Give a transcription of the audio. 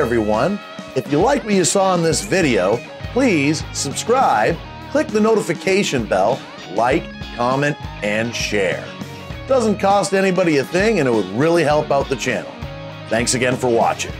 everyone. If you like what you saw in this video, please subscribe, click the notification bell, like, comment, and share. Doesn't cost anybody a thing, and it would really help out the channel. Thanks again for watching.